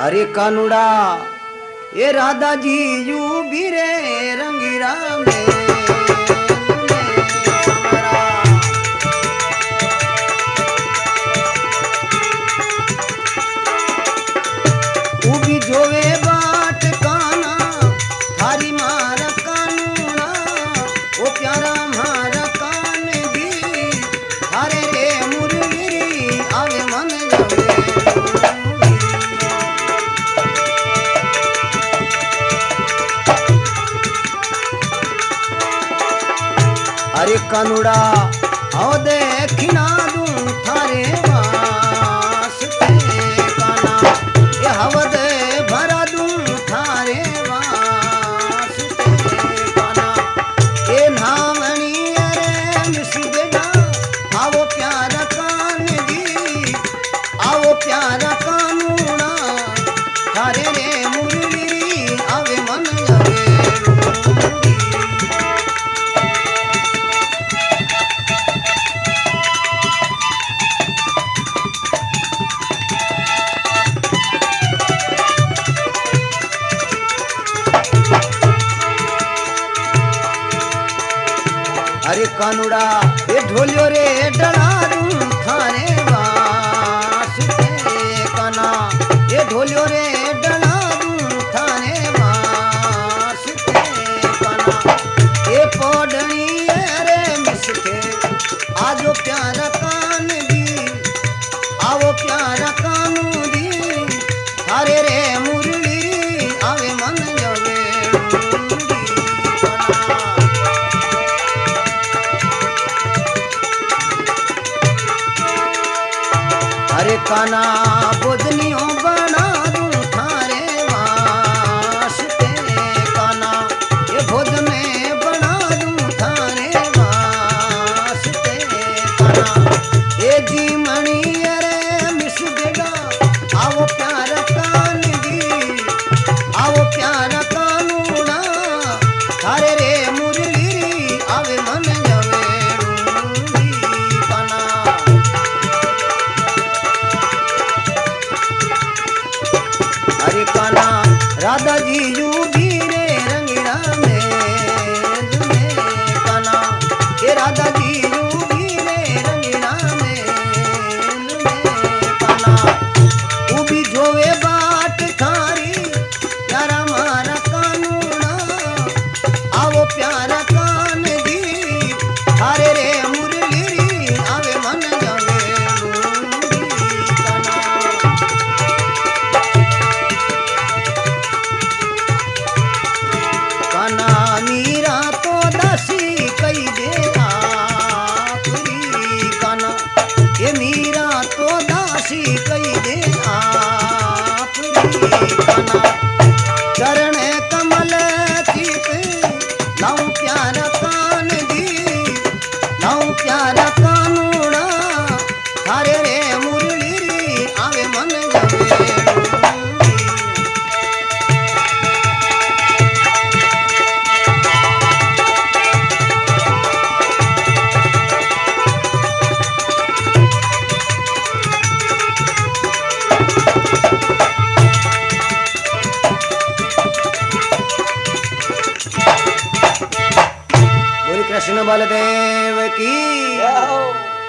अरे कानुड़ा ये राधा जी यू बीरे रंगीरा में कानुड़ा आओ देखिना दू थारे वास्ते काना ये हवद भरा दू थारे वास्ते काना ये नामनी अरे मिसबेगा आओ प्यारा कान जी आओ प्यारा कानुड़ा थारे रे मुरली आवे मन कानुड़ा ये ढोलियो रे डरा दूं थारे वास्ते काना ये ढोलियो रे डरा दूं थारे वास्ते काना ये पोड़नी रे मिसके आजो प्यारा कान दी आवो प्यारा कानू दी थारे रे मुरली आवे मन जावे काना बोधनियों बना दूं थारे वास्ते काना ये बोध में बना दूं थारे वास्ते काना ये जी मणि अरे मिस बेगा आओ प्यारा कान जी आओ प्यारा कानूड़ा थारे रे मुरली आवे मन जावे राधा जी यू बीरे रंगीरा में दुने काना ये राधा जी यू बीरे रंगीरा में दुने काना तू भी जोवे बाट थारी प्यारा मारा कानूना आवो प्यारा कान दी थारे रे मुरली आवे मन जावे चरण कमल चित लाऊं प्यारा कान दी लाऊं प्यारा कानूड़ा थारे रे मुरली आवे मन जावे कृष्ण बलदेव की